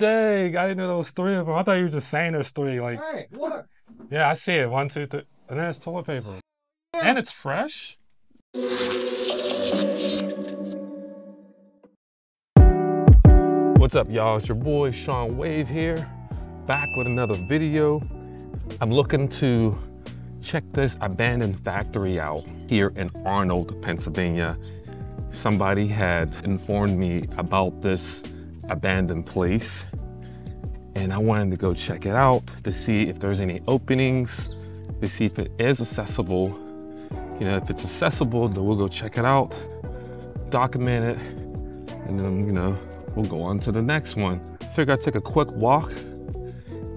Dang, I didn't know there was three of them. I thought you were just saying there's three. Like, hey, look. Yeah, I see it. 1, 2, 3. And then it's toilet paper. Yeah. And it's fresh. What's up, y'all? It's your boy, Shaun Wave here, back with another video. I'm looking to check this abandoned factory out here in Arnold, Pennsylvania. Somebody had informed me about this abandoned place, and I wanted to go check it out to see if there's any openings, to see if it is accessible. You know, if it's accessible, then we'll go check it out, document it, and then, you know, we'll go on to the next one. Figure I'd take a quick walk.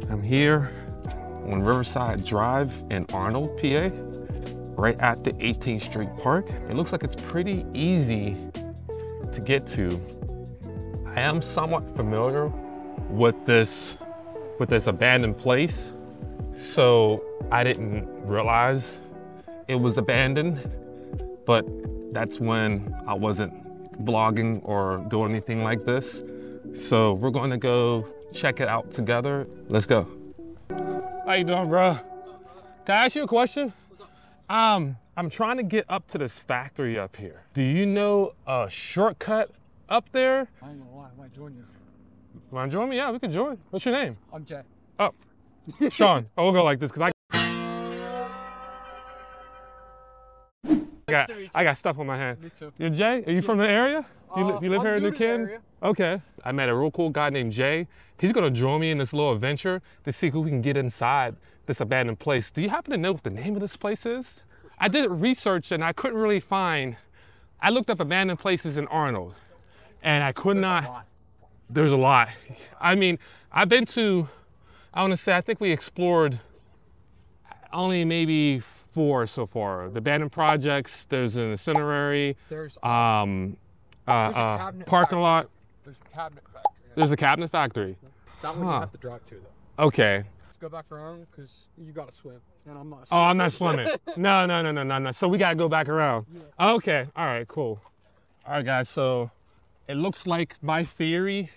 I'm here on Riverside Drive in Arnold, PA, right at the 18th Street Park. It looks like it's pretty easy to get to. I am somewhat familiar with this abandoned place, so I didn't realize it was abandoned, but that's when I wasn't vlogging or doing anything like this. So we're going to go check it out together. Let's go. How you doing, bro? Can I ask you a question? What's up? I'm trying to get up to this factory up here. Do you know a shortcut up there? I ain't gonna lie, I might join you. You wanna join me? Yeah, we can join. What's your name? I'm Jay. Oh, Shaun. Oh, we'll go like this, because I got stuff on my hand. Me too. You're Jay? Are you from the area? You live here in New Kensington? Okay. I met a real cool guy named Jay. He's gonna join me in this little adventure to see who can get inside this abandoned place. Do you happen to know what the name of this place is? I did research and I couldn't really find. I looked up abandoned places in Arnold, and I could not. There's a lot. I mean, I've been to, I want to say, I think we explored only maybe 4 so far. The abandoned projects, there's an incendiary, there's a cabinet parking factory. Lot. There's a cabinet factory. Yeah. There's a cabinet factory. That one you have to drive to, though. Okay. Let's go back around, because you got to swim, and I'm not swimming. Oh, I'm not swimming. No. So we got to go back around. Yeah. Okay. All right, cool. All right, guys, so it looks like my theory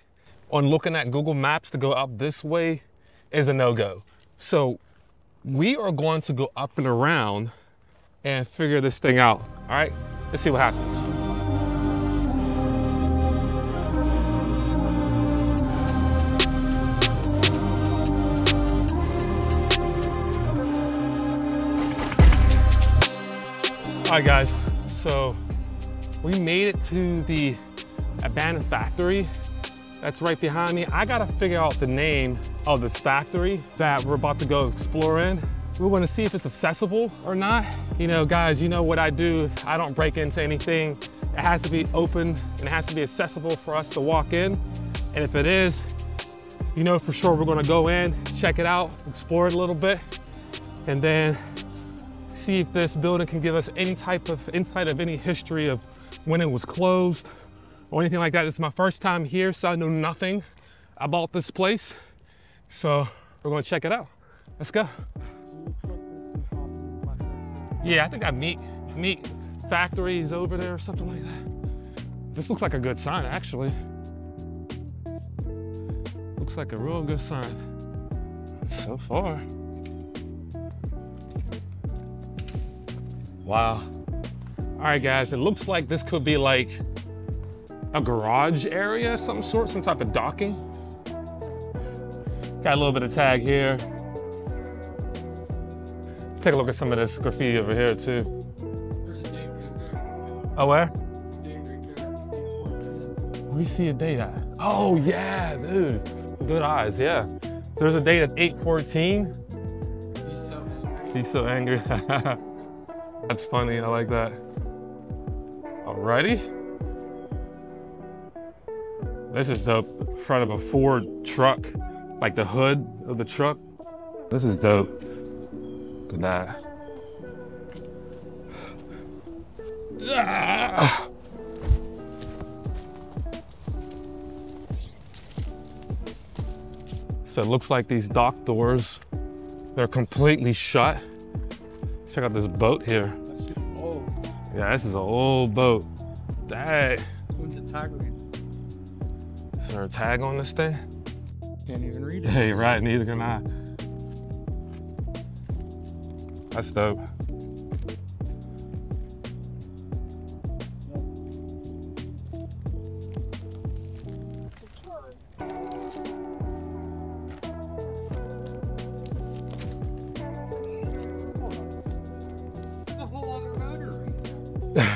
on looking at Google Maps to go up this way is a no-go. So we are going to go up and around and figure this thing out. All right, let's see what happens. All right, guys, so we made it to the abandoned factory that's right behind me. I gotta figure out the name of this factory that we're about to go explore in. We're gonna see if it's accessible or not. You know, guys, you know what I do. I don't break into anything. It has to be open and it has to be accessible for us to walk in. And if it is, you know for sure we're gonna go in, check it out, explore it a little bit, and then see if this building can give us any type of insight of any history of when it was closed or anything like that. This is my first time here, so I know nothing about this place. So we're gonna check it out. Let's go. Yeah, I think that meat factory is over there or something like that. This looks like a good sign, actually. Looks like a real good sign so far. Wow. All right, guys, it looks like this could be like a garage area of some sort, some type of docking. Got a little bit of tag here. Take a look at some of this graffiti over here too. There's a date right there. Oh, where? Date right there. Where you see a date at? Oh yeah, dude. Good eyes, yeah. So there's a date of 8/14. He's so angry. He's so angry. That's funny, I like that. Alrighty. This is dope, front of a Ford truck, like the hood of the truck. This is dope. Look at that. Ah! So it looks like these dock doors, they're completely shut. Check out this boat here. That shit's old. Yeah, this is an old boat. Dang. What's the tag? Is there a tag on this thing? Can't even read it. Hey, right, neither can I. That's dope.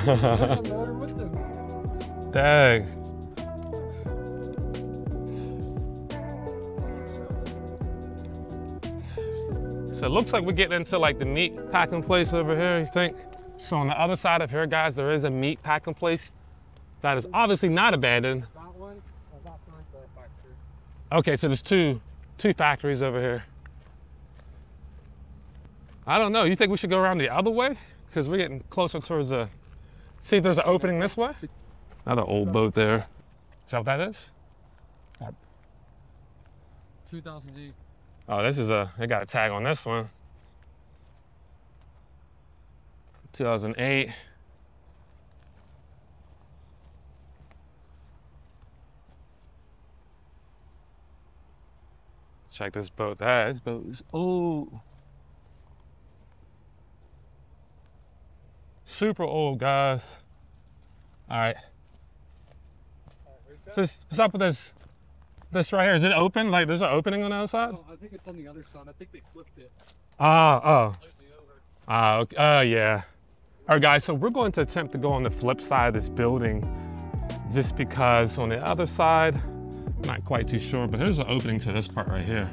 There's a motor with them. Dang. So it looks like we're getting into like the meat packing place over here, you think? So on the other side of here, guys, there is a meat packing place that is obviously not abandoned. Okay, so there's two factories over here. I don't know, you think we should go around the other way? Because we're getting closer towards the... See if there's an opening this way. Another old boat there. Is that what that is? 2008. Oh, this is a... They got a tag on this one. 2008. Check this boat out. This boat is... Oh! Super old, guys. All right. So what's up with this? This right here, is it open? Like there's an opening on the other side? Oh, I think it's on the other side. I think they flipped it. Okay. Yeah. All right, guys, so we're going to attempt to go on the flip side of this building just because on the other side, I'm not quite too sure, but here's an opening to this part right here.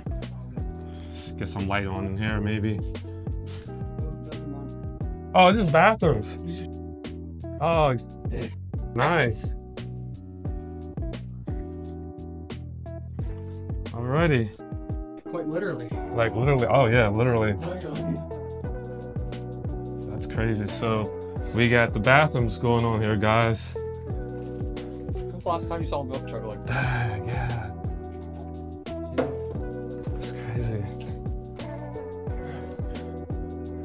Let's get some light on in here, maybe. Oh, it's just bathrooms. Oh, nice. Alrighty. Quite literally. Like literally, oh yeah, literally. That's crazy. So we got the bathrooms going on here, guys. When's the last time you saw a milk truck like that? Yeah. That's crazy.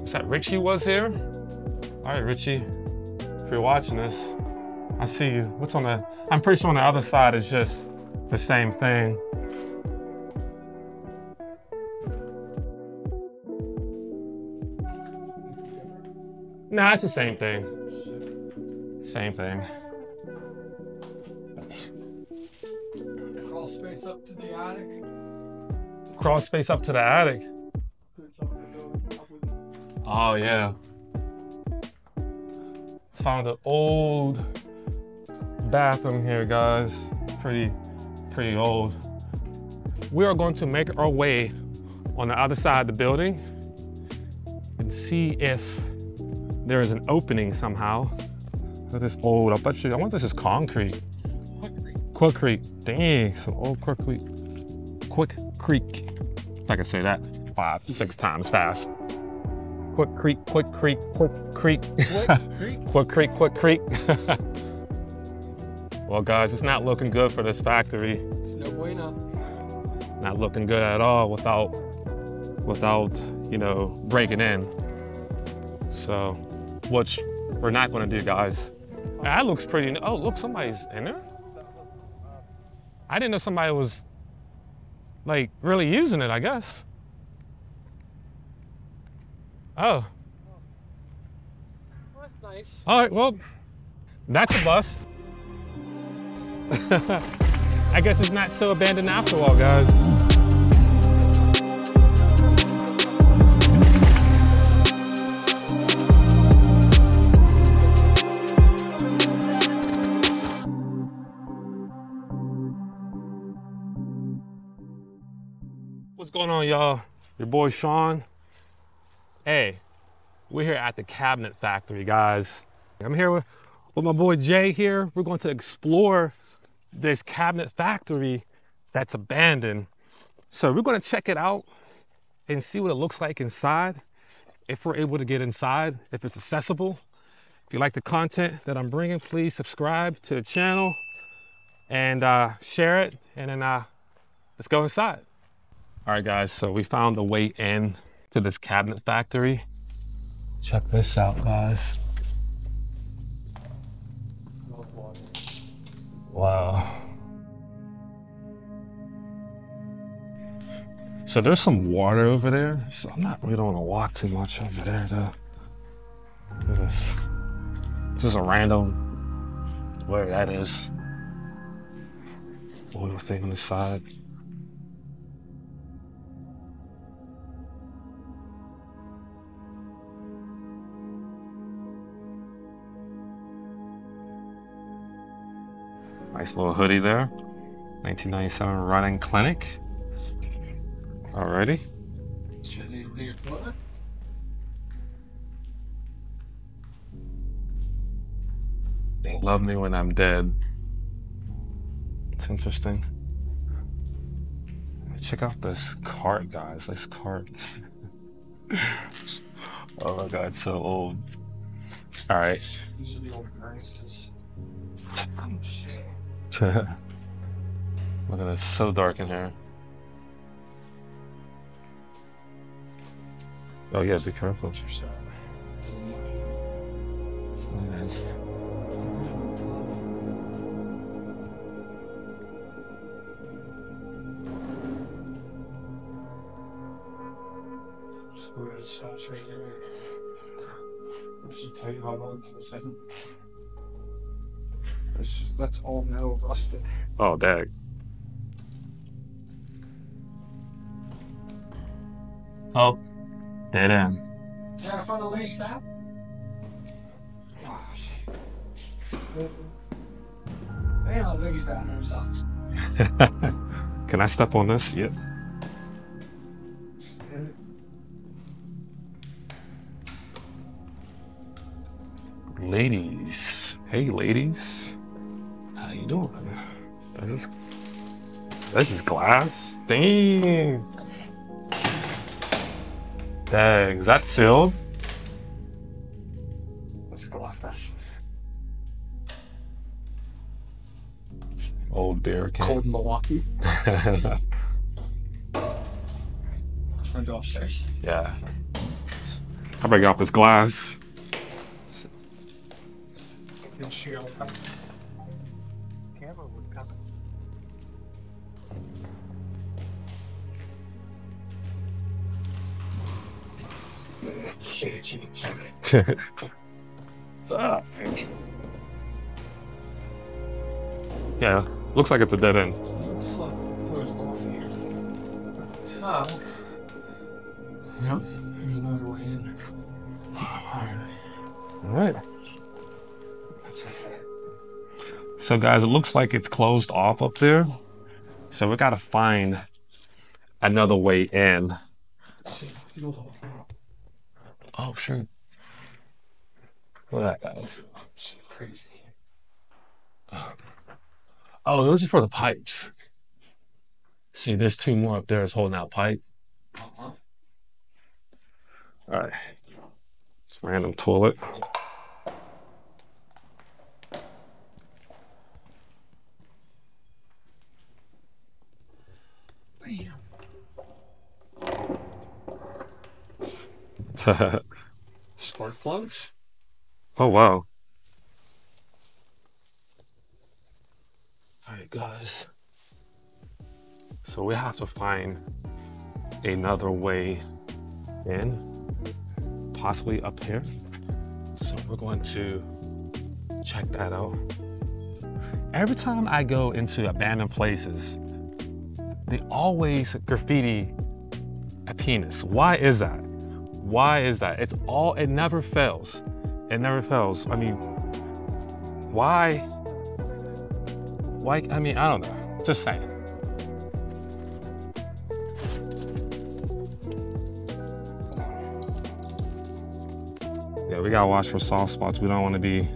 Was that Richie was here? All right, Richie, if you're watching this, I see you. What's on the, I'm pretty sure on the other side is just the same thing. Nah, it's the same thing. Same thing. Crawl space up to the attic. Crawl space up to the attic. Oh yeah. Found an old bathroom here, guys. Pretty old. We are going to make our way on the other side of the building and see if there is an opening somehow. Look at this old, I bet you, I wonder if this is concrete. Quick creek. Dang, some old quick creek. If I can say that 5, 6 times fast. Quick creek. Well, guys, it's not looking good for this factory. It's no bueno. Not looking good at all without you know, breaking in. So, which we're not going to do, guys. That looks pretty. Oh, look, somebody's in there. I didn't know somebody was like really using it, I guess. Oh. Well, that's nice. All right, well, that's a bust. I guess it's not so abandoned after all, guys. What's going on, y'all? Your boy, Shaun. Hey, we're here at the cabinet factory, guys. I'm here with my boy Jay here. We're going to explore this cabinet factory that's abandoned. So we're going to check it out and see what it looks like inside. If we're able to get inside, if it's accessible. If you like the content that I'm bringing, please subscribe to the channel and share it. And then let's go inside. All right, guys, so we found the way in to this cabinet factory. Check this out, guys. Wow. So there's some water over there. So I'm not really don't want to walk too much over there though. Look at this. This is a random, whatever that is. Oil thing on the side. Nice little hoodie there. 1997 running clinic. Alrighty. They love me when I'm dead. It's interesting. Check out this cart, guys. This cart. Oh my god, it's so old. Alright. These are the old furnaces. Oh shit. Look at this, so dark in here. Oh yeah, be careful. Look at this. We're gonna saturate it. I should tell you how long in a second. That's all metal rusted. Oh, dang. Oh, dead end. Can I find a leash that? Oh, shit. Man, I think he's down there sucks. Can I step on this? Yep. Ladies. Hey, ladies. How you doing? This is glass. Dang. Dang, is that sealed? That's glass. Old beer can. Cold Milwaukee. Turned upstairs. Yeah. How about I got this glass? Camera was coming. Yeah, looks like it's a dead end. So, yep, there's another way in. All right. So guys, it looks like it's closed off up there. So we gotta find another way in. Oh shoot. Look at that, guys. It's crazy. Oh, those are for the pipes. See, there's two more up there that's holding out pipe. All right. It's random toilet. Spark plugs? Oh wow. Alright guys. So we have to find another way in. Possibly up here. So we're going to check that out. Every time I go into abandoned places, they always graffiti a penis. Why is that? Why is that? It's all, it never fails. It never fails. I mean, why, I mean, I don't know. Just saying. Yeah, we gotta watch for soft spots. We don't wanna be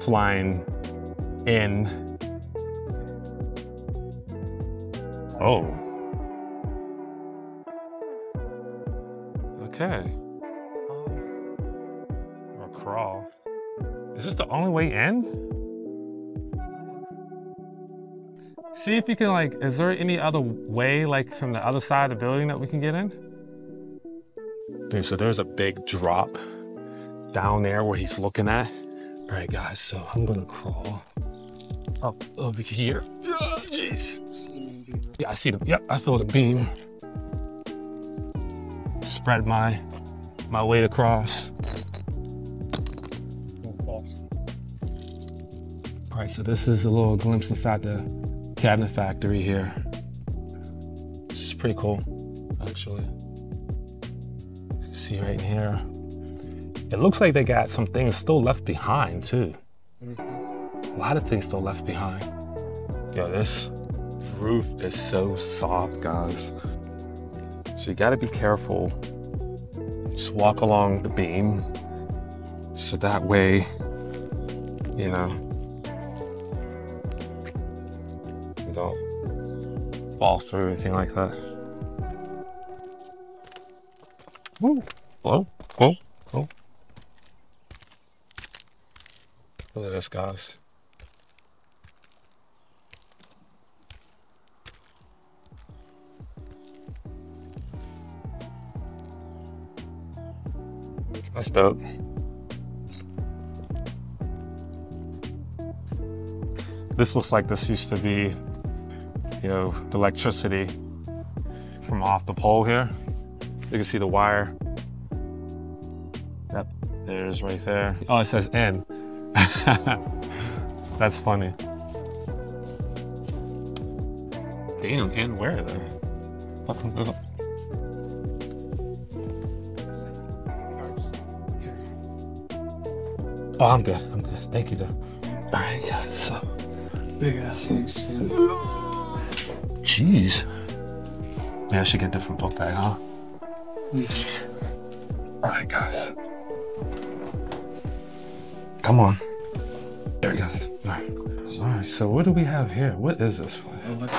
flying in. Oh. Okay. Or crawl. Is this the only way in? See if you can, like, is there any other way, like, from the other side of the building that we can get in? Okay, so there's a big drop down there where he's looking at. All right, guys, so I'm gonna crawl up over here. Oh, jeez. Yeah, I see the, yep, I feel the beam. spread my weight across. All right, so this is a little glimpse inside the cabinet factory here. This is pretty cool, actually. See right here. It looks like they got some things still left behind too. A lot of things still left behind. Yo, this roof is so soft, guys. So you gotta be careful. Just walk along the beam. So that way, you know, you don't fall through or anything like that. Woo, hello, oh, oh. Look at this, guys. That's dope. This looks like this used to be, you know, the electricity from off the pole here. You can see the wire. Yep, there it is right there. Oh, it says N. That's funny. Damn, N where though? Oh, I'm good. I'm good. Thank you, though. All right, guys. So big ass things. Jeez. Maybe I should get a different book bag, huh? All right, guys. Come on. There it goes. All right. All right. So what do we have here? What is this place?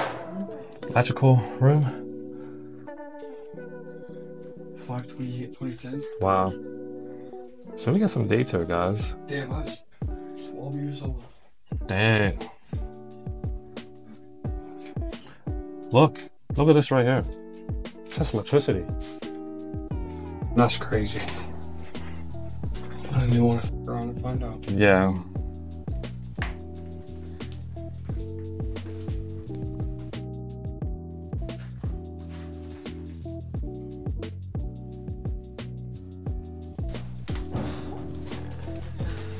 Electrical room. 5/28/2010. Wow. So we got some dates here, guys. Damn, I was 12 years old. Dang. Look at this right here. It says electricity. That's crazy. I didn't even want to f around and find out. Yeah.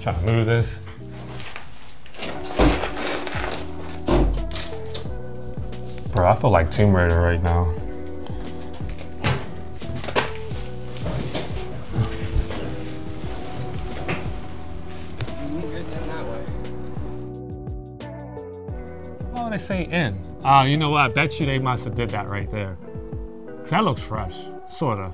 Trying to move this. Bro, I feel like Tomb Raider right now. Why would they say N? Oh, you know what? I bet you they must have did that right there. Cause that looks fresh, sorta.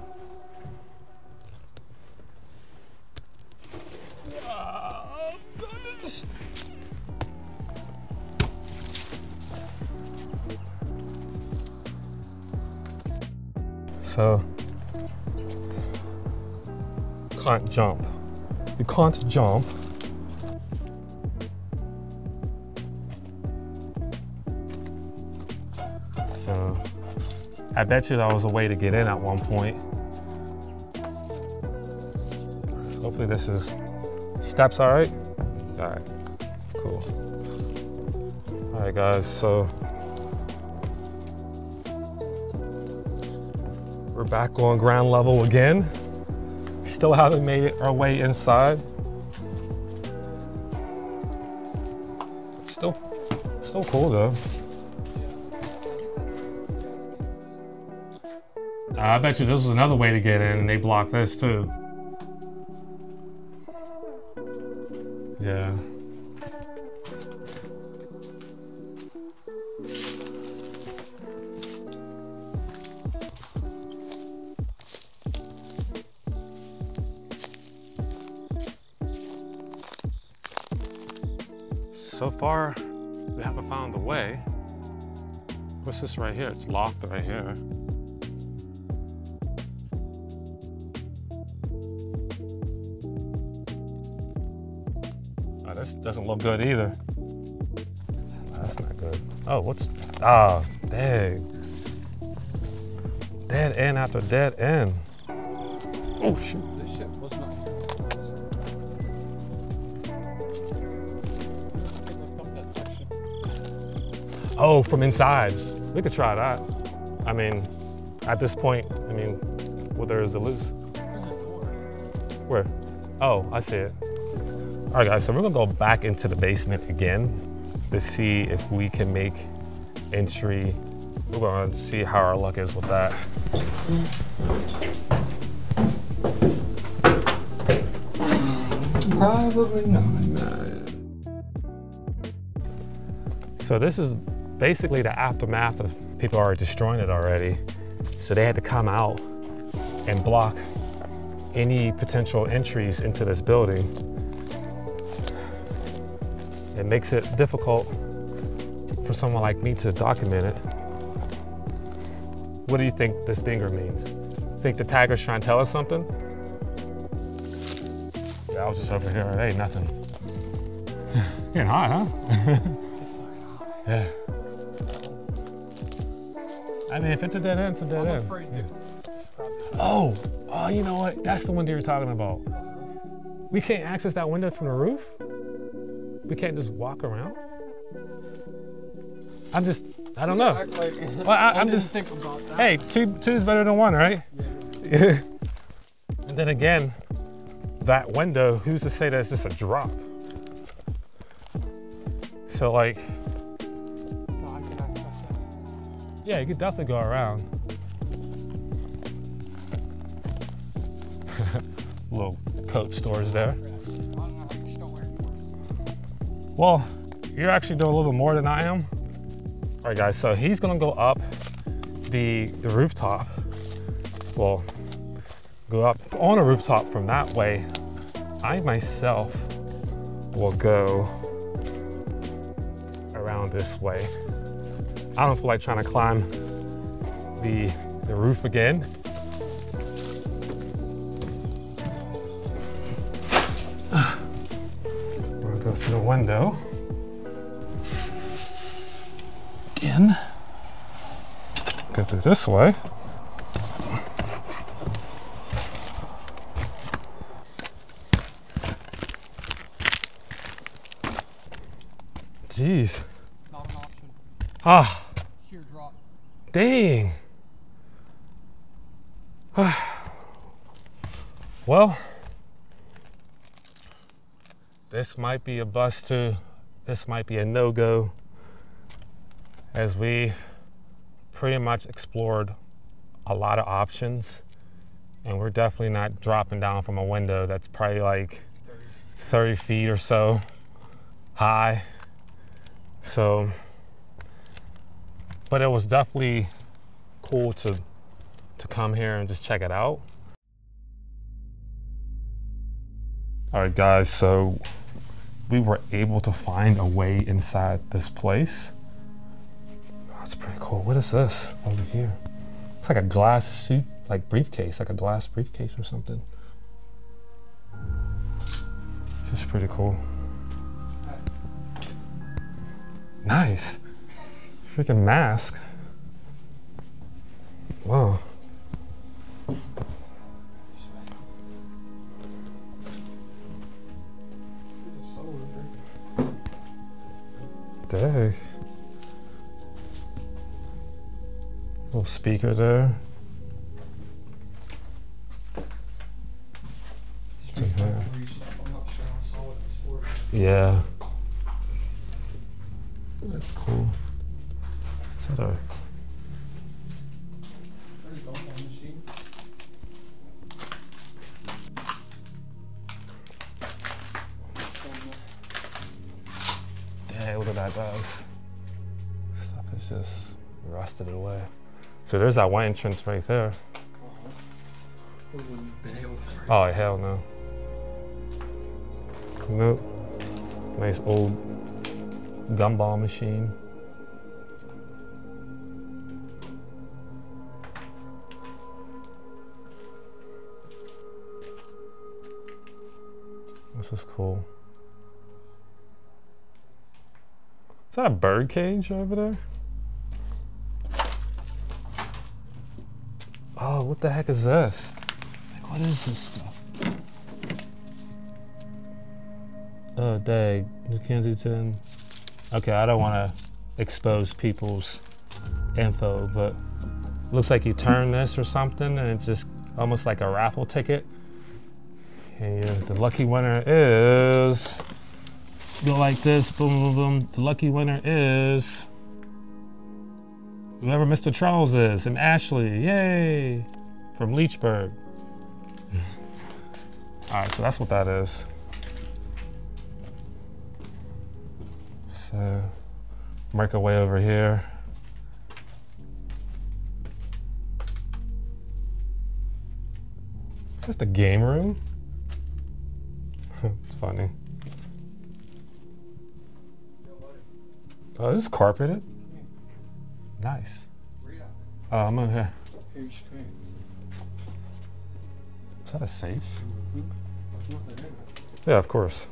So, can't jump. You can't jump. So, I bet you that was a way to get in at one point. Hopefully this is steps, all right? All right, cool. All right, guys, so we're back on ground level again. Still haven't made our way inside. It's still cool though. I bet you this was another way to get in and they blocked this too. Yeah. So far, we haven't found the way. What's this right here? It's locked right here. Oh, this doesn't look good either. That's not good. Oh, what's, ah, oh, dang. Dead end after dead end. Oh, shoot. This shit was not. Oh, from inside. We could try that. I mean, at this point, I mean, what there is to lose. Where? Oh, I see it. All right, guys, so we're gonna go back into the basement again to see if we can make entry. We're gonna see how our luck is with that. Probably not. So this is basically the aftermath of people already destroying it already. So they had to come out and block any potential entries into this building. It makes it difficult for someone like me to document it. What do you think this dinger means? Think the tiger's trying to tell us something? Yeah, I was just over here, it ain't nothing. Getting hot, huh? Yeah. I mean, if it's a dead end, it's a dead end. Yeah. Oh, you know what? That's the window you're talking about. We can't access that window from the roof? We can't just walk around? I don't know. Well, I'm just thinking about that. Hey, two is better than one, right? Yeah. And then again, that window, who's to say that's just a drop? So like, yeah, you could definitely go around. Little coat stores there. Well, you're actually doing a little bit more than I am. All right, guys, so he's gonna go up the rooftop. Well, go up on a rooftop from that way. I myself will go around this way. I don't feel like trying to climb the roof again. Go through the window. Again. Go through this way. Jeez. Not an option. Ah. Sheer drop. Dang. Well. This might be a bust too. This might be a no-go, as we pretty much explored a lot of options, and we're definitely not dropping down from a window that's probably like 30 feet or so high. So, but it was definitely cool to come here and just check it out. All right, guys, so we were able to find a way inside this place. Oh, that's pretty cool. What is this over here? It's like a glass suit, like briefcase, like a glass briefcase or something. This is pretty cool. Nice. Freaking mask. Wow. Dang. Little speaker there. Yeah. That's cool. Is that a... guys, stuff is just rusted away. So there's that one entrance right there. Oh, hell no. Nope. Nice old gumball machine. This is cool. Is that a bird cage over there? Oh, what the heck is this? Like, what is this stuff? Oh, dang, New Kensington. Okay, I don't want to expose people's info, but looks like you turn this or something and it just almost like a raffle ticket. And the lucky winner is, go like this, boom, boom, boom. The lucky winner is whoever Mr. Charles is, and Ashley, yay, from Leechburg. All right, so that's what that is. So, make our way over here. Is this the game room? It's funny. Oh, this is carpeted. Nice. Oh, I'm over here. Is that a safe? Yeah, of course.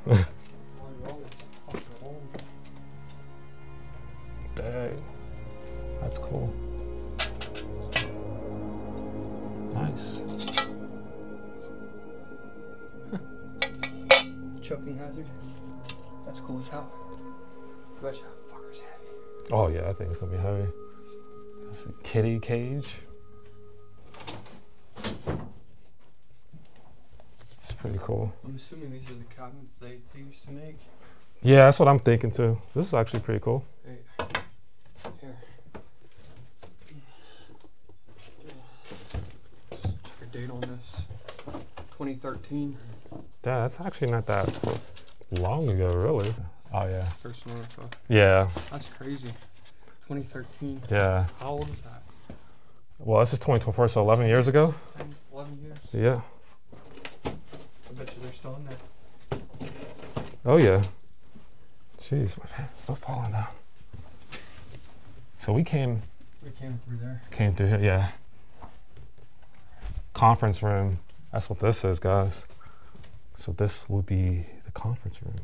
Dang. That's cool. Nice. Choking hazard. That's cool as hell. That fucker's heavy. Oh yeah, I think it's gonna be heavy. That's a kitty cage. It's pretty cool. I'm assuming these are the cabinets they used to make. Yeah, that's what I'm thinking too. This is actually pretty cool. Hey. Here. Check a date on this. 2013. Yeah, that's actually not that long ago, really. Oh yeah. First one. Yeah. That's crazy. 2013. Yeah. How old is that? Well, this is 2024, so 11 years ago. 10, 11 years? Yeah. I bet you they're still in there. Oh yeah. Jeez, my pants still falling down. So we came. We came through there. Came through here, yeah. Conference room. That's what this is, guys. So this would be the conference room.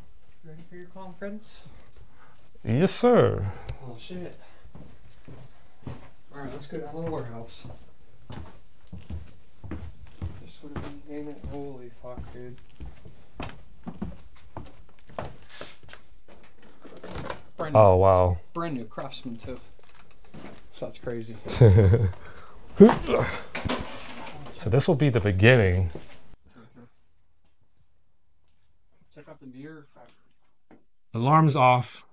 You ready for your conference? Yes, sir. Oh shit. All right, let's go down to the warehouse. This would have been named. Holy fuck, dude. Brand new. Oh wow. Brand new craftsman too. So that's crazy. So this will be the beginning. Check out the beer factory. Alarm's off.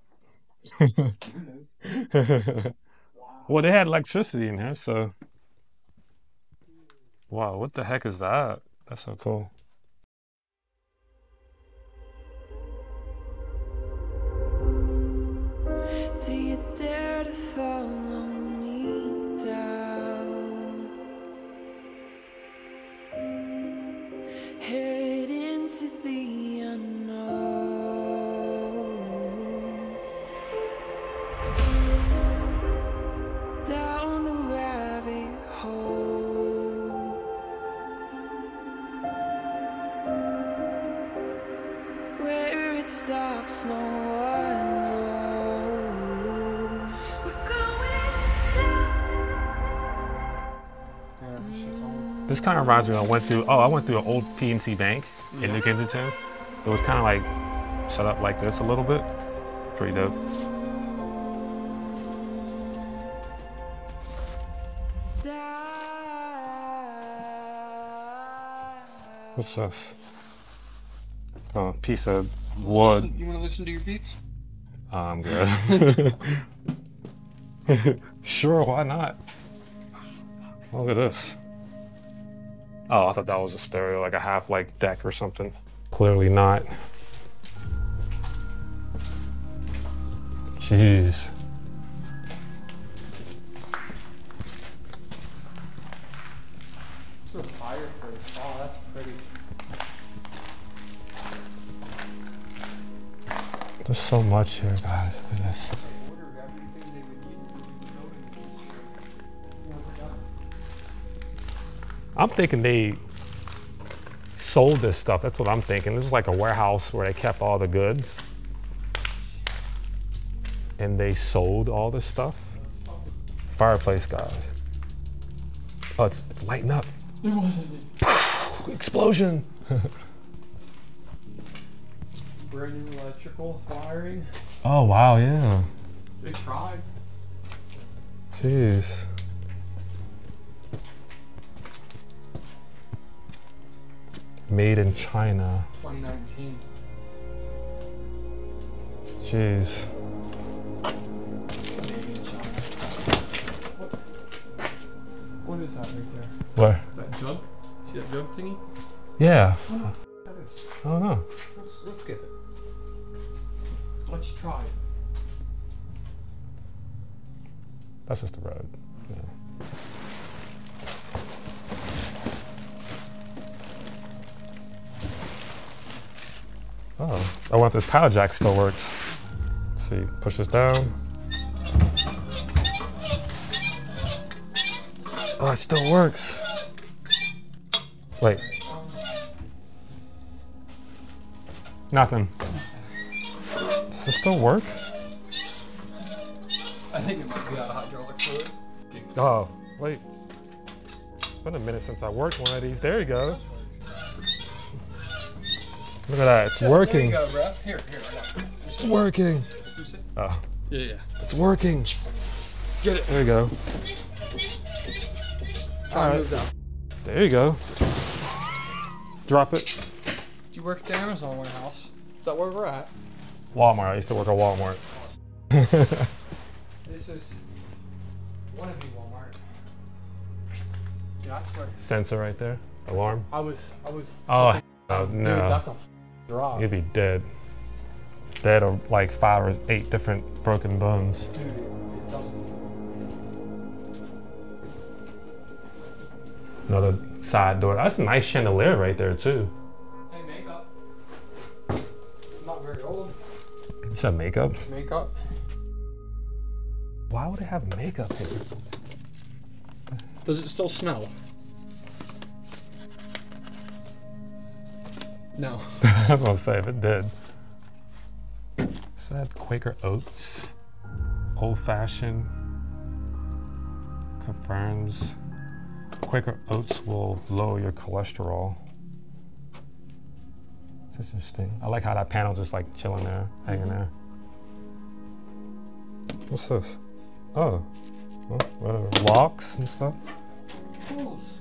Well, they had electricity in here, so. Wow, what the heck is that? That's so cool. This kind of reminds me when I went through, I went through an old PNC bank in New Kensington. It was kind of like set up like this a little bit. Pretty dope. What's this? Oh, piece of wood. You want to listen to your beats? I'm good. Sure, why not? Look at this. Oh, I thought that was a stereo, like a half like deck or something. Clearly not. Jeez. It's a fireplace. Oh, that's pretty. There's so much here, guys. Look at this. I'm thinking they sold this stuff. That's what I'm thinking. This is like a warehouse where they kept all the goods. And they sold all this stuff. Fireplace, guys. Oh, it's lighting up. It wasn't. Explosion. Brand new electrical wiring. Oh, wow, yeah. They tried. Jeez. Made in China. 2019. Jeez. Made in China. What is that right there? Where? That jug? See that jug thingy? Yeah. I don't know. I don't know. Let's get it. Let's try it. That's just the road. Yeah. Oh, I wonder if this power jack still works. Let's see, push this down. Oh, it still works. Wait. Nothing. Does this still work? I think it might be out of hydraulic fluid. Oh, wait. It's been a minute since I worked one of these. There you go. Look at that, it's working. There you go, bro. Here, right now. It's working. Oh. Yeah. It's working. Get it. There you go. Try to move down. There you go. Drop it. Did you work at the Amazon warehouse? Is that where we're at? Walmart. I used to work at Walmart. Awesome. This is one of you, Walmart. Yeah, that's where. Sensor right there. Alarm. I was. Oh, no. Dude, that's a drop. You'd be dead. Dead of like 5 or 8 different broken bones. Dude, it doesn't. Another side door. That's a nice chandelier right there too. Hey, makeup. It's not very old. You said makeup? Makeup. Why would it have makeup here? Does it still smell? No. I was gonna say if it did. So I have Quaker Oats, Old Fashioned, confirms Quaker Oats will lower your cholesterol. It's interesting. I like how that panel just like chilling there, hanging there. What's this? Oh, whatever. Locks and stuff. Tools.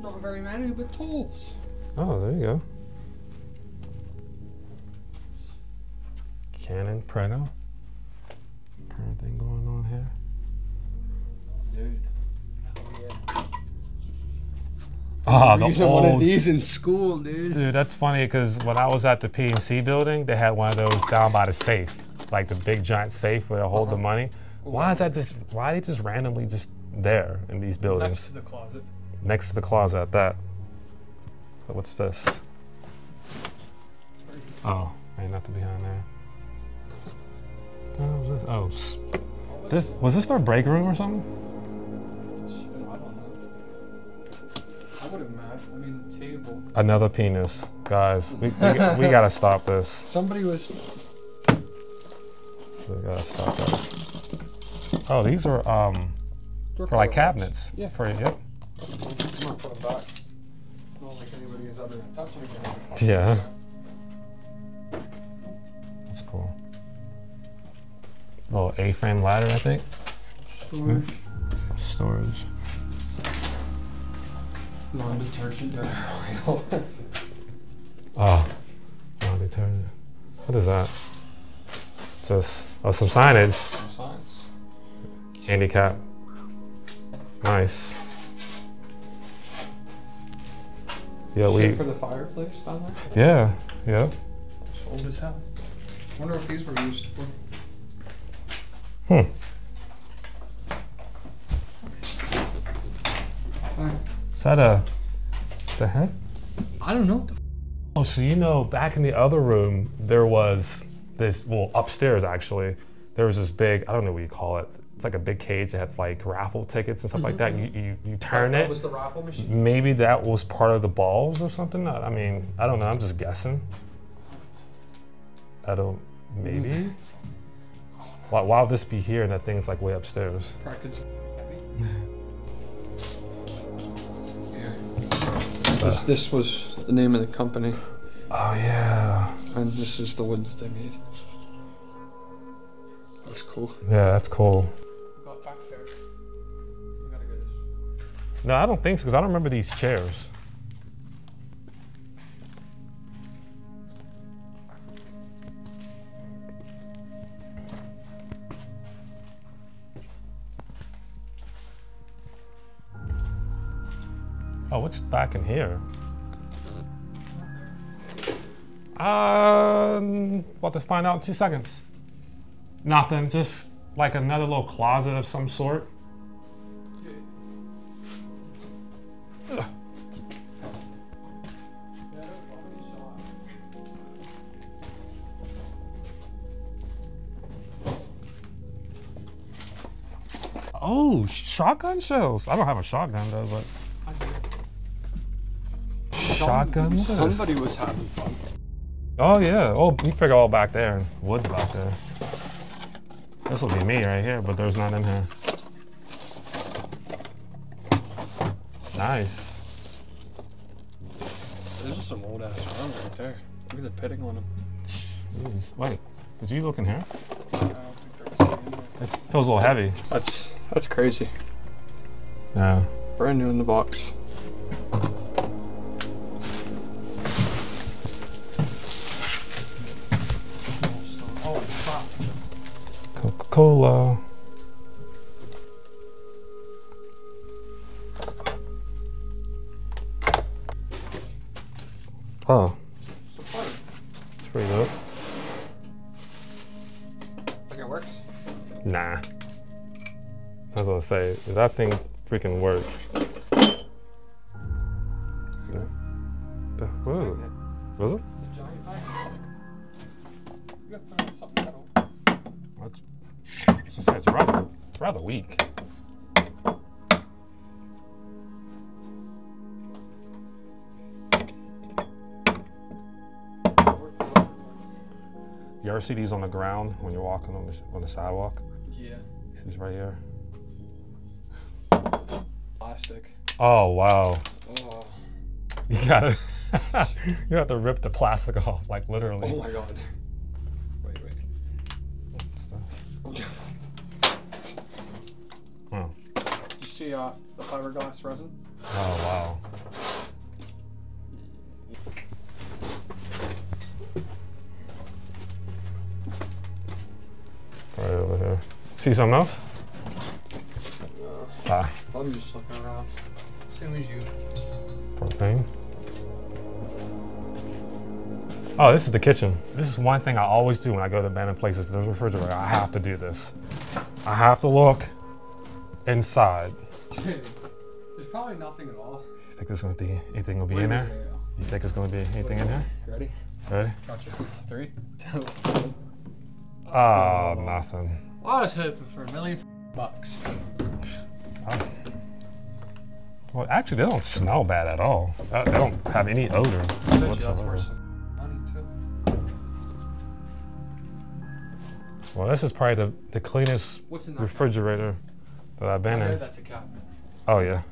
Not very many, but tools. Oh, there you go. Canon Prego. Current thing going on here. Dude. Oh, yeah. Oh, the old... one of these in school, dude. Dude, that's funny because when I was at the PNC building, they had one of those down by the safe, like the big giant safe where they hold the money. Why is that just? Why are they just randomly just there in these buildings? Next to the closet. Next to the closet at that. But what's this? Oh, ain't nothing behind there. What was this? Oh, this was this their break room or something? I don't know. I would imagine. I mean, the table. Another penis, guys. We gotta stop this. Somebody was. We gotta stop that. Oh, these are for like cabinets. Yeah. Pretty good. Yeah. That's cool. Little A-frame ladder, I think. Storage. Storage. Non-detergent oil. Oh. Non-detergent. What is that? Just some signage. Some signs. Handicap. Nice. Yeah, shit for the fireplace down there? Yeah. It's old as hell. I wonder if these were used for. Right. Is that a. The heck? I don't know. Oh, so you know, back in the other room, there was this, well, upstairs actually, there was this big, I don't know what you call it. It's like a big cage that had like raffle tickets and stuff like that. You turn it. That was the raffle machine? Maybe that was part of the balls or something. I mean, I don't know. I'm just guessing. I don't, maybe? Why would this be here and that thing's like way upstairs? This was the name of the company. Oh, yeah. And this is the wood that they made. That's cool. Yeah, that's cool. No, I don't think so, because I don't remember these chairs. Oh, what's back in here? About to find out in 2 seconds. Nothing, just like another little closet of some sort. Ugh. Oh, shotgun shells. I don't have a shotgun though, but. Shotguns? Somebody was having fun. Oh yeah, oh, you figure all back there, wood's back there. This will be me right here, but there's none in here. Nice. There's just some old ass rounds right there. Look at the pitting on them. Jeez. Wait, did you look in here? I don't think there was any in there. It feels a little heavy. That's crazy. Yeah. Brand new in the box. Coca-Cola. Oh. It's pretty dope. Think it works? Nah. I was gonna say, does that thing freaking work? Yeah. What was it? Was it? It's a giant bag. It's rather weak. You ever see these on the ground when you're walking on the sidewalk? Yeah. This is right here. Plastic. Oh wow. Oh. You gotta you have to rip the plastic off, like literally. Oh my god. See the fiberglass resin. Oh wow! Right over here. See something else? No. Ah. I'm just looking around. Same as you. Propane. Oh, this is the kitchen. This is one thing I always do when I go to abandoned places. There's a refrigerator. I have to do this. I have to look inside. Dude, there's probably nothing at all. You think there's gonna be anything will be in there? Yeah. You think there's gonna be anything in here? Ready? Ready? Gotcha. 3, 2. Oh, nothing. I was hoping for $1 million bucks. Oh. Well, actually, they don't smell bad at all. They don't have any odor whatsoever. Well, this is probably the cleanest refrigerator. Account? That I've been in. I know that's a cabinet. Oh yeah.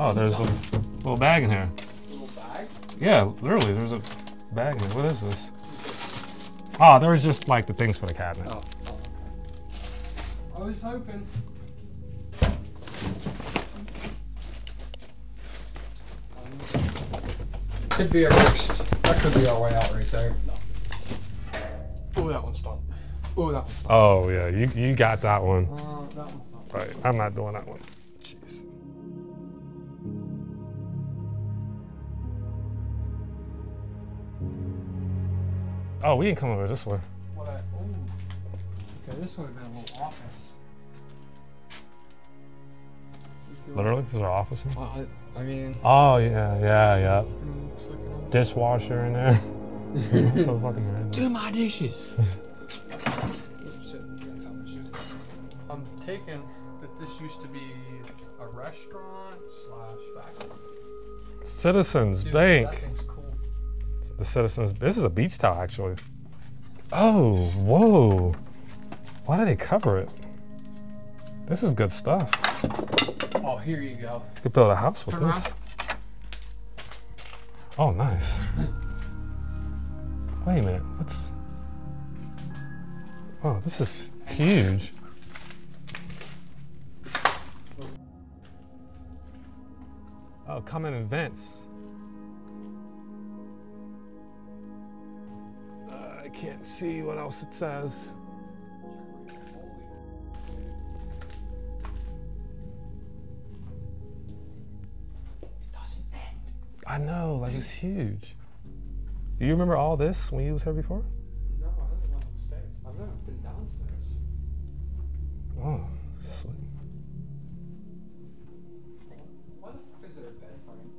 Oh, there's a little bag in here. A little bag? Yeah, literally, there's a bag in here. What is this? Oh, there's just like the things for the cabinet. Oh. I was hoping. Could be a worst. That could be our way out right there. No. Oh, that one's done. Oh, that one's not. Oh yeah, you got that one. That one's not. Right, I'm not doing that one. Jeez. Oh, we didn't come over this way. What? Oh. Okay, this would have been a little office. Literally, this is our office. Here? Well, I mean. Oh yeah. Dishwasher in there. So fucking random. Do my dishes. I'm taking that this used to be a restaurant / factory. Citizens Bank. That thing's cool. The Citizens. This is a beach towel, actually. Oh, whoa! Why did they cover it? This is good stuff. Oh, here you go. You could build a house with this. Oh, nice. Wait a minute. What's? Oh, this is huge. Oh, coming events. I can't see what else it says. I know, like it's huge. Do you remember all this when you was here before? No, I live downstairs. I've never been downstairs. Oh, sweet. Why the fuck is there a bed frame?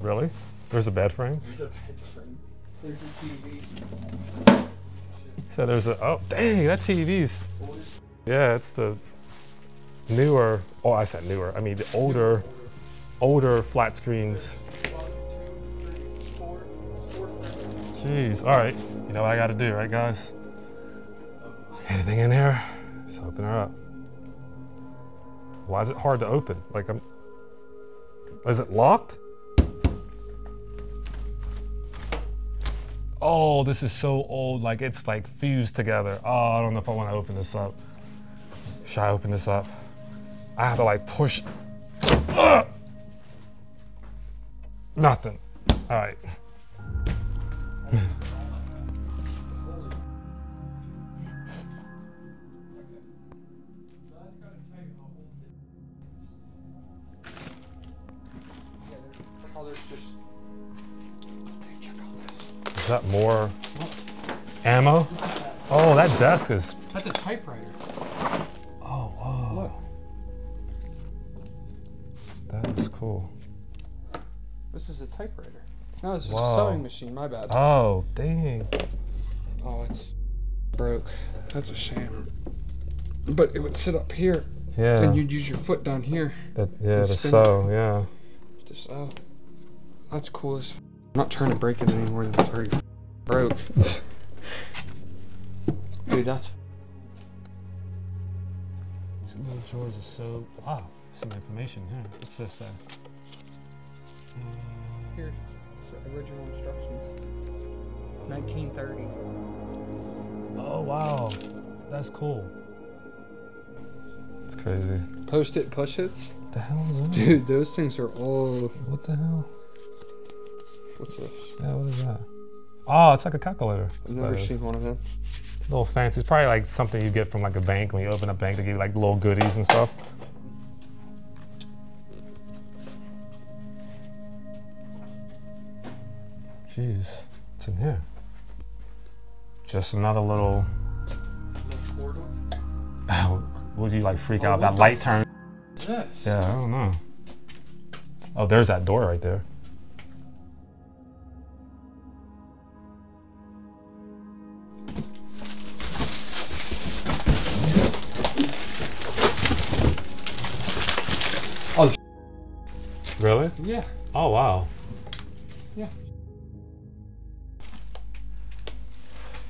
Really? There's a bed frame? There's a bed frame. There's a TV. So there's a, oh, dang, that TV's. Yeah, it's the newer, oh, I said newer. I mean, the older flat screens. Jeez, all right. You know what I gotta do, right, guys? Anything in here? Let's open her up. Why is it hard to open? Like, I'm, is it locked? Oh, this is so old, like it's like fused together. Oh, I don't know if I want to open this up. Should I open this up? I have to like push. Ugh! Nothing. All right. Is that more ammo? Oh, that desk is... That's a typewriter. Oh, whoa. Look. That is cool. This is a typewriter. No, this is a sewing machine, my bad. Oh, dang. Oh, it's broke. That's a shame. But it would sit up here. Yeah. And you'd use your foot down here. That, yeah, to sew, yeah. To sew. That's cool as f. I'm not trying to break it anymore, it's already broke. Dude, that's some little drawers are so... Wow, some information here. What's this say? Here's original instructions. 1930. Oh, wow. That's cool. That's crazy. Post-it push-its? What the hell is that? Dude, those things are old. What the hell? What's this? Yeah, what is that? Oh, it's like a calculator. I've never seen one of them. A little fancy. It's probably like something you get from like a bank. When you open a bank, they give you like little goodies and stuff. Jeez, what's in here? Just another little... A little portal? Would you like freak out if that light turned? Yes. Yeah, I don't know. Oh, there's that door right there. Really? Yeah. Oh, wow. Yeah.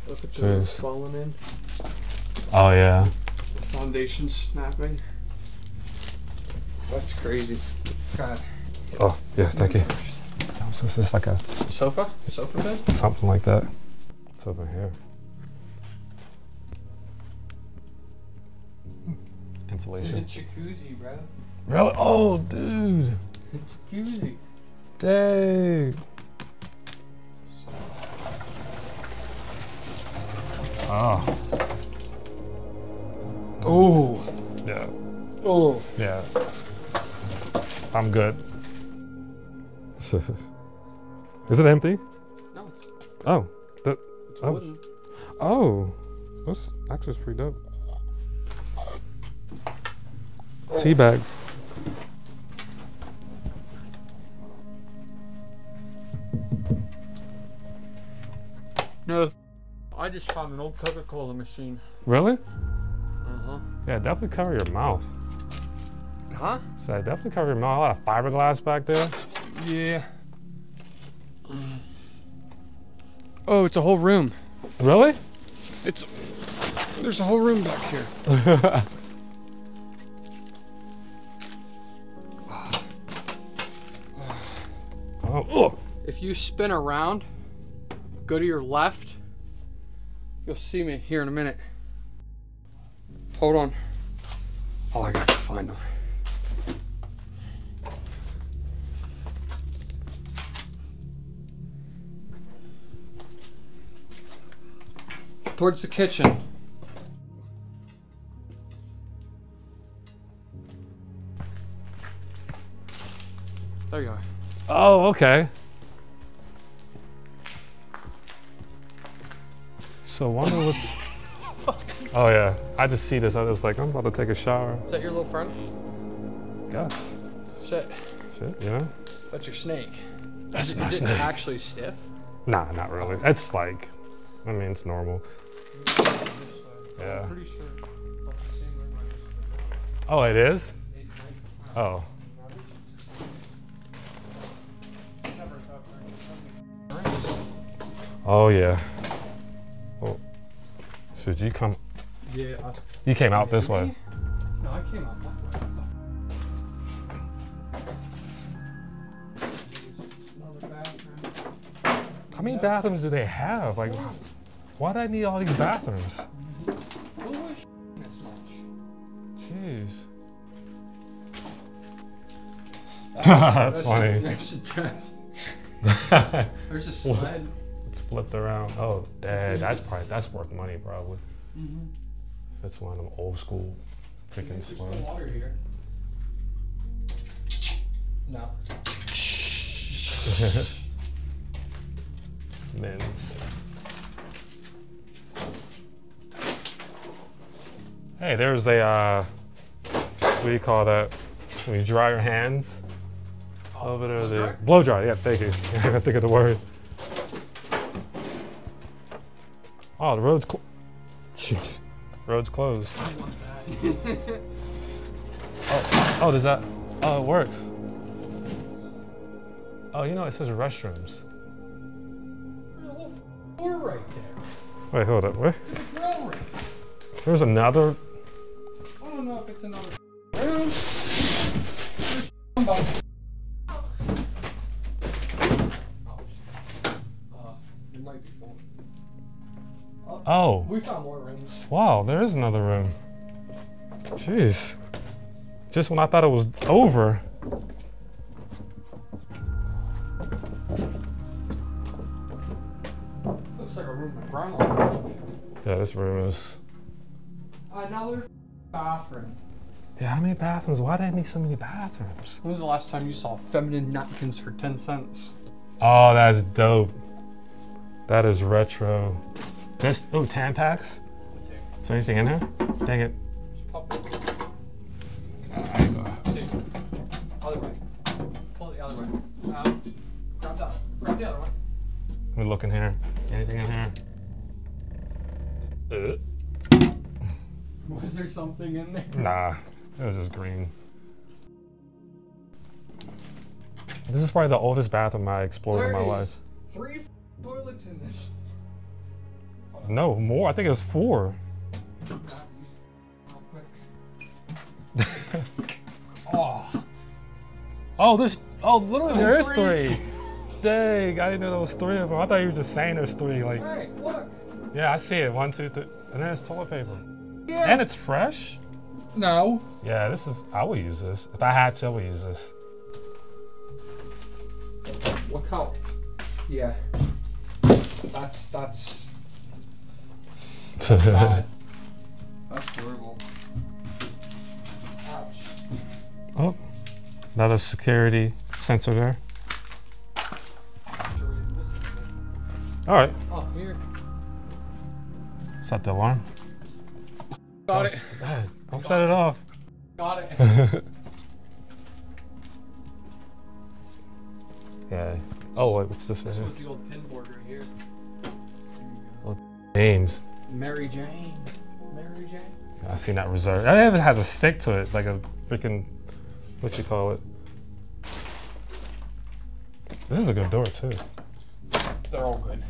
Look at those falling in. Oh, yeah. The foundation's snapping. That's crazy. God. Oh, yeah, thank you. So is this like a... Sofa? Sofa bed? Something like that. It's over here. Insulation. It's a jacuzzi, bro. Really? Oh, dude. It's crazy. Dang. Oh. Oh. Yeah. Oh. Yeah. I'm good. Is it empty? No. Oh. That, it's wooden. Oh. That's actually pretty dope. Oh. Tea bags. No, I just found an old Coca-Cola machine. Really? Uh-huh. Yeah, definitely cover your mouth. Huh? So definitely cover your mouth. A lot of fiberglass back there. Yeah. Oh, it's a whole room. Really? It's... There's a whole room back here. Oh. If you spin around, go to your left. You'll see me here in a minute. Hold on. Oh, I got to find them. Towards the kitchen. There you are. Oh, okay. So wonder what's... Oh yeah, I just see this, I was like, I'm about to take a shower. Is that your little friend? Gus. Shit. Shit, yeah. That's your snake. That's my snake. Is it actually stiff? Nah, not really. It's like, I mean, it's normal. Yeah. I'm pretty sure. Oh, it is? Oh. Oh, yeah. Oh. Should you come? Yeah. You came out this way. No, I came out that way. How many bathrooms do they have? Like, why do I need all these bathrooms? Jeez. That's funny. There's a slide. It's flipped around. Oh, dad, that's probably, that's worth money probably. Mm-hmm. That's one of them old school freaking slides. There's no water here. No. Men's. Hey, there's a what do you call that? When you dry your hands. Oh, over there, the blow dry. Yeah, thank you. I gotta think of the word. Oh, the road's closed. Jeez, road's closed. I want that. Oh, does that? Oh, it works. Oh, you know it says restrooms. Door right there. Wait, hold up. Where? There's another. I don't know if it's another room. There's somebody. It might be full. Oh. We found more rooms. Wow, there is another room. Jeez. Just when I thought it was over. Yeah, this room is another bathroom. Yeah, how many bathrooms? Why do I need so many bathrooms? When was the last time you saw feminine napkins for 10 cents? Oh, that's dope. That is retro. This Tampax. Is there anything in here? Dang it. Other way. Pull the other way. Grab that. Grab the other one. Let me look in here. Anything in here? Was there something in there? Nah, it was just green. This is probably the oldest bathroom I explored in my life. 3 toilets in this. No, more. I think it was 4. Oh. Oh, this. Oh, literally, there is 3. Dang, I didn't know there was 3 of them. I thought you were just saying there's 3. Like. Hey, look. Yeah, I see it. 1, 2, 3, and then it's toilet paper. Yeah. And it's fresh. No. Yeah, this is. I would use this if I had to. I would use this. Look how. Yeah. That's. Bad. That's horrible. Ouch. Oh, another security sensor there. All right. Oh, here. Set the alarm. Got it. I'll set it off. Got it. Yeah. Oh, wait, what's this? This was the old pin board right here. Well, names. Mary Jane. Mary Jane. I seen that reserve. I think it has a stick to it, like a freaking, what you call it? This is a good door too. They're all good.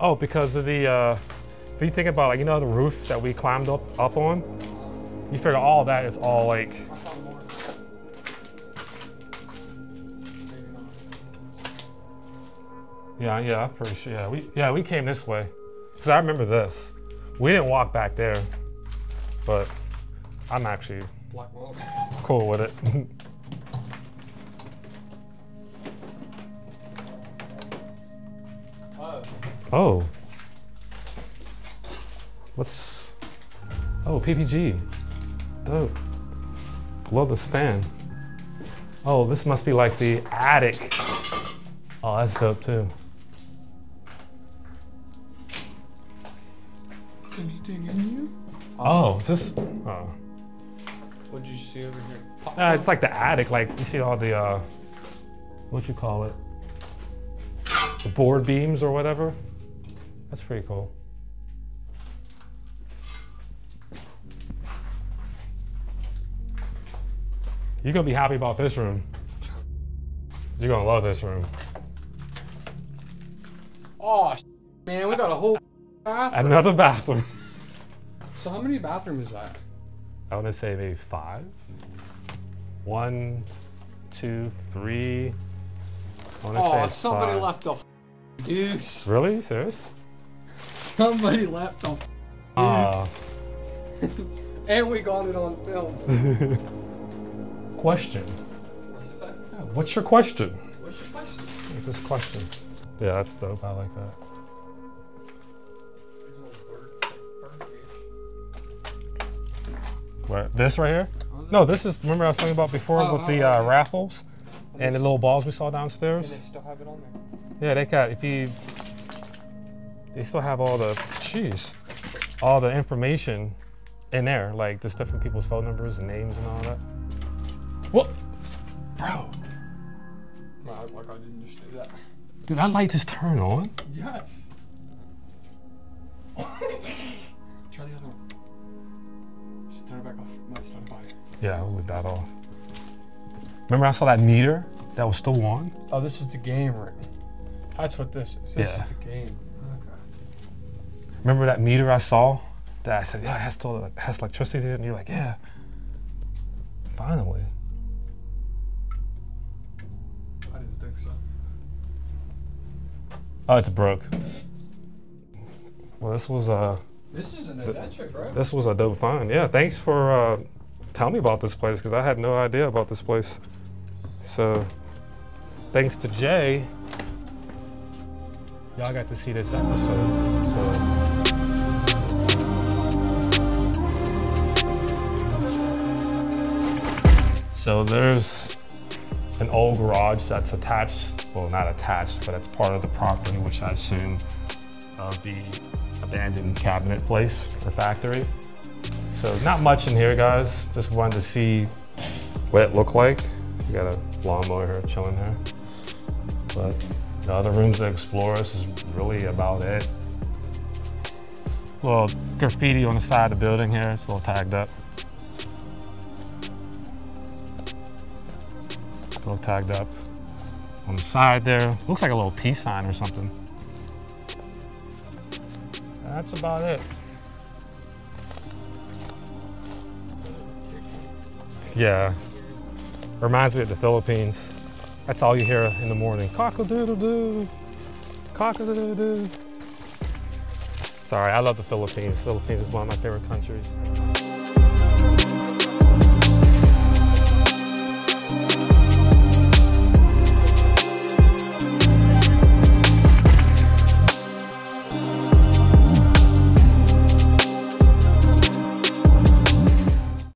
Oh, because of the, if you think about like, you know, the roof that we climbed up on, you figure all that is all like. Yeah, I'm pretty sure. Yeah, we came this way. Because I remember this. We didn't walk back there, but I'm actually cool with it. Oh. What's... Oh, PPG. Dope. Love this fan. Oh, this must be like the attic. Oh, that's dope too. Anything in you? Oh, just... Oh. What'd you see over here? It's like the attic. Like, you see all the, what you call it? The board beams or whatever. That's pretty cool. You're gonna be happy about this room. You're gonna love this room. Oh, man, we got a whole bathroom. Another bathroom. So how many bathrooms is that? I wanna say maybe 5. 1, 2, 3. I wanna say 5. Somebody left a deuce. Really? Serious? Somebody left a deuce. And we got it on film. Question. What's this? Yeah, what's your question? What's your question? What's this question? Yeah, that's dope. I like that. Where, this right here? No, this is, remember I was talking about before with the raffles and the little balls we saw downstairs? And they still have it on there. Yeah, they got, if you, they still have all the, jeez, all the information in there, like the stuff from people's phone numbers and names and all that. What? Bro. Like I didn't just do that. Did that light just turn on? Yes. Try the other one. Should turn it back off. Let's turn it back. Yeah, I'll leave that off. Remember I saw that meter that was still on? Oh, this is the game room. That's what this is. This is the game. Okay. Remember that meter I saw? That I said, yeah, it has electricity. And you're like, yeah. Finally. I didn't think so. Oh, it's broke. Well, this was a... This is an adventure, bro. This was a dope find. Yeah, thanks for telling me about this place, because I had no idea about this place. So, thanks to Jay, y'all got to see this episode. So. So there's an old garage that's attached, well, not attached, but it's part of the property, which I assume of the abandoned cabinet place or factory. So not much in here, guys. Just wanted to see what it looked like. We got a lawnmower here chilling here. But the other rooms to explore, this is really about it. A little graffiti on the side of the building here. It's a little tagged up. A little tagged up on the side there. Looks like a little peace sign or something. That's about it. Yeah, reminds me of the Philippines. That's all you hear in the morning. Cock-a-doodle-doo, cock-a-doodle-doo. Sorry, I love the Philippines. Philippines is one of my favorite countries.